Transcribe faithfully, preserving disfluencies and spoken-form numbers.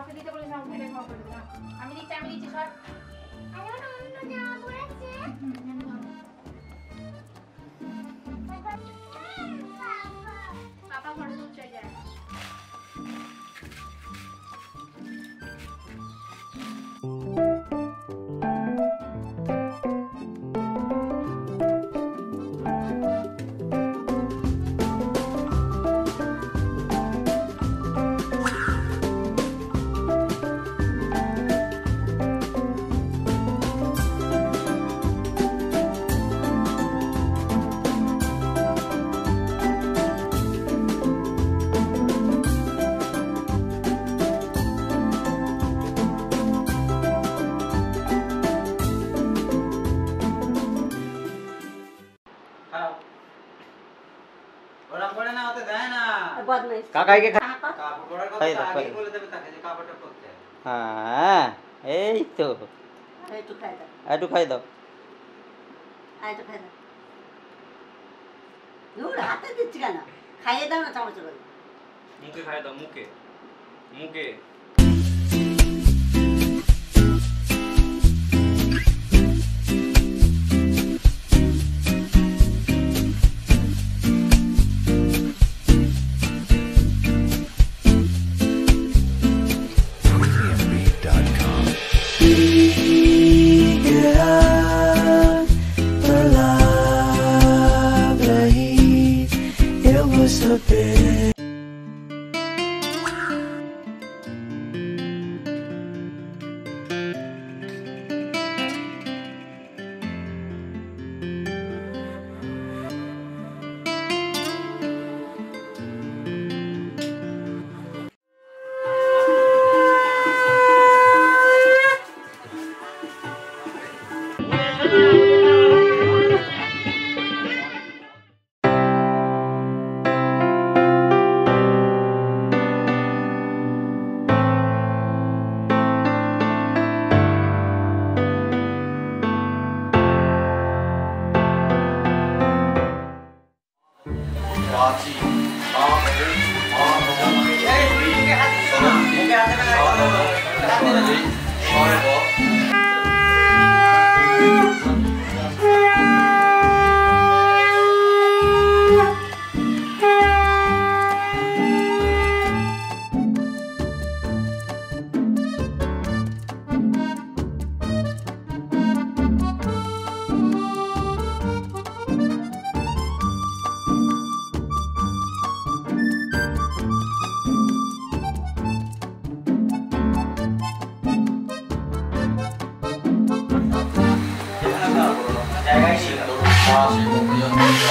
কাউকে দিতে বলিস না, আমি বের হব করে দিলাম। আমি দিচ্ছি, আমি দিচ্ছি, সর। আমার অন্য জামা পরেছে। বাবা ঘরে চলে যায়। খাইয়ে দাও না, চামচ মুখে খাইয়ে দাও, মুখে মুখে I